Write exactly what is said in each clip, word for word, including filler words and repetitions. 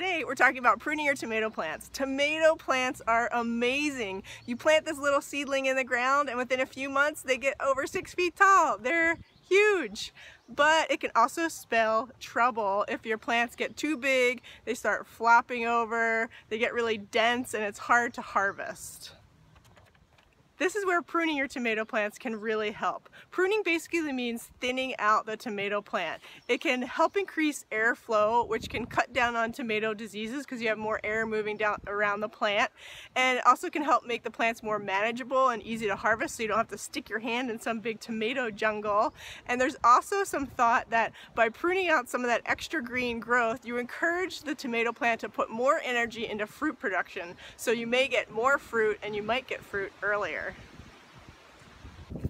Today we're talking about pruning your tomato plants. Tomato plants are amazing. You plant this little seedling in the ground and within a few months they get over six feet tall. They're huge. But it can also spell trouble if your plants get too big, they start flopping over, they get really dense and it's hard to harvest. This is where pruning your tomato plants can really help. Pruning basically means thinning out the tomato plant. It can help increase airflow, which can cut down on tomato diseases because you have more air moving down around the plant. And it also can help make the plants more manageable and easy to harvest so you don't have to stick your hand in some big tomato jungle. And there's also some thought that by pruning out some of that extra green growth, you encourage the tomato plant to put more energy into fruit production. So you may get more fruit and you might get fruit earlier.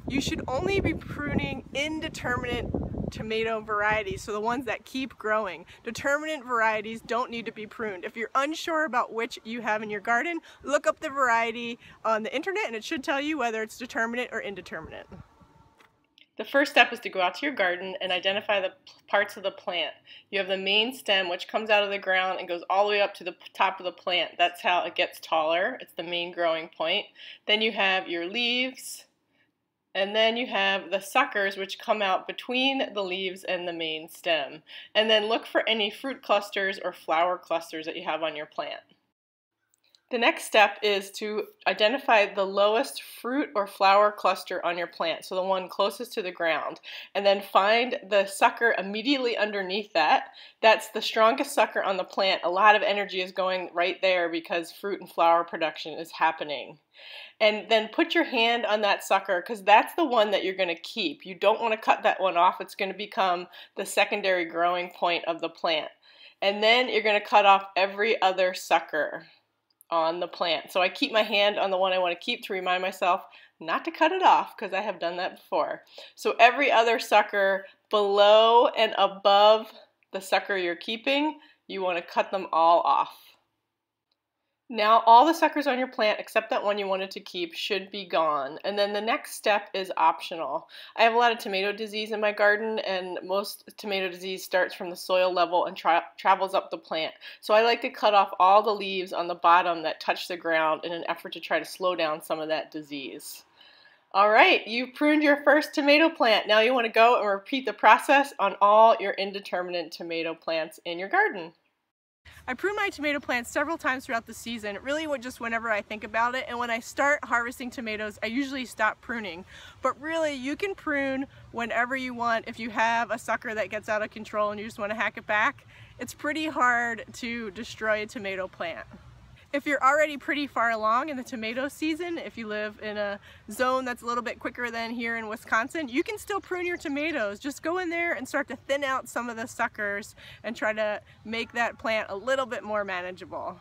You should only be pruning indeterminate tomato varieties, so the ones that keep growing. Determinate varieties don't need to be pruned. If you're unsure about which you have in your garden, look up the variety on the internet and it should tell you whether it's determinate or indeterminate. The first step is to go out to your garden and identify the parts of the plant. You have the main stem, which comes out of the ground and goes all the way up to the top of the plant. That's how it gets taller. It's the main growing point. Then you have your leaves, and then you have the suckers, which come out between the leaves and the main stem. And then look for any fruit clusters or flower clusters that you have on your plant. The next step is to identify the lowest fruit or flower cluster on your plant, so the one closest to the ground, and then find the sucker immediately underneath that. That's the strongest sucker on the plant. A lot of energy is going right there because fruit and flower production is happening. And then put your hand on that sucker because that's the one that you're going to keep. You don't want to cut that one off. It's going to become the secondary growing point of the plant. And then you're going to cut off every other sucker on the plant. So I keep my hand on the one I want to keep to remind myself not to cut it off because I have done that before. So every other sucker below and above the sucker you're keeping, you want to cut them all off. Now all the suckers on your plant except that one you wanted to keep should be gone. And then the next step is optional. I have a lot of tomato disease in my garden, and most tomato disease starts from the soil level and tra travels up the plant. So I like to cut off all the leaves on the bottom that touch the ground in an effort to try to slow down some of that disease. All right, you've pruned your first tomato plant. Now you want to go and repeat the process on all your indeterminate tomato plants in your garden. I prune my tomato plants several times throughout the season, really just whenever I think about it, and when I start harvesting tomatoes I usually stop pruning. But really you can prune whenever you want. If you have a sucker that gets out of control and you just want to hack it back, it's pretty hard to destroy a tomato plant. If you're already pretty far along in the tomato season, if you live in a zone that's a little bit quicker than here in Wisconsin, you can still prune your tomatoes. Just go in there and start to thin out some of the suckers and try to make that plant a little bit more manageable.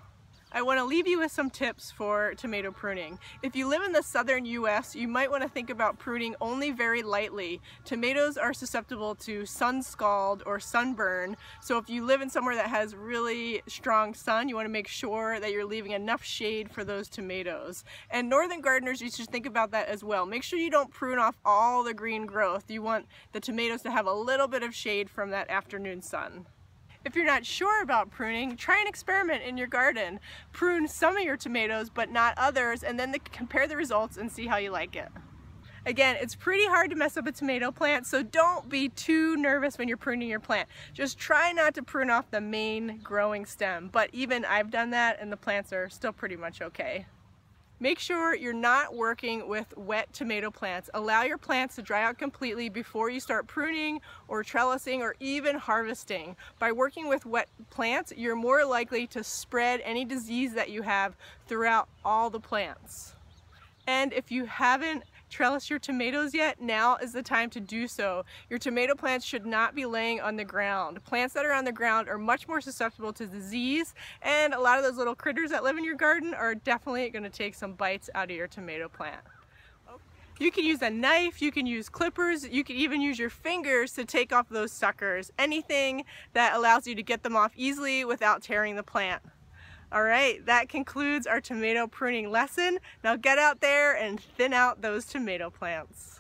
I want to leave you with some tips for tomato pruning. If you live in the southern U S, you might want to think about pruning only very lightly. Tomatoes are susceptible to sun scald or sunburn, so if you live in somewhere that has really strong sun, you want to make sure that you're leaving enough shade for those tomatoes. And northern gardeners, you should think about that as well. Make sure you don't prune off all the green growth. You want the tomatoes to have a little bit of shade from that afternoon sun. If you're not sure about pruning, try an experiment in your garden. Prune some of your tomatoes but not others, and then the, compare the results and see how you like it. Again, it's pretty hard to mess up a tomato plant, so don't be too nervous when you're pruning your plant. Just try not to prune off the main growing stem, but even I've done that and the plants are still pretty much okay. Make sure you're not working with wet tomato plants. Allow your plants to dry out completely before you start pruning or trellising or even harvesting. By working with wet plants, you're more likely to spread any disease that you have throughout all the plants. And if you haven't trellis your tomatoes yet, now is the time to do so. Your tomato plants should not be laying on the ground. Plants that are on the ground are much more susceptible to disease, and a lot of those little critters that live in your garden are definitely going to take some bites out of your tomato plant. You can use a knife, you can use clippers, you can even use your fingers to take off those suckers. Anything that allows you to get them off easily without tearing the plant. Alright, that concludes our tomato pruning lesson. Now get out there and thin out those tomato plants.